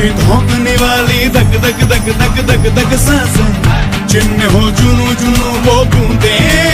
से भौंकने वाली धक धक धक धक धक धक सांसें जिनमें हो जुनू जुनू वो बूंदें।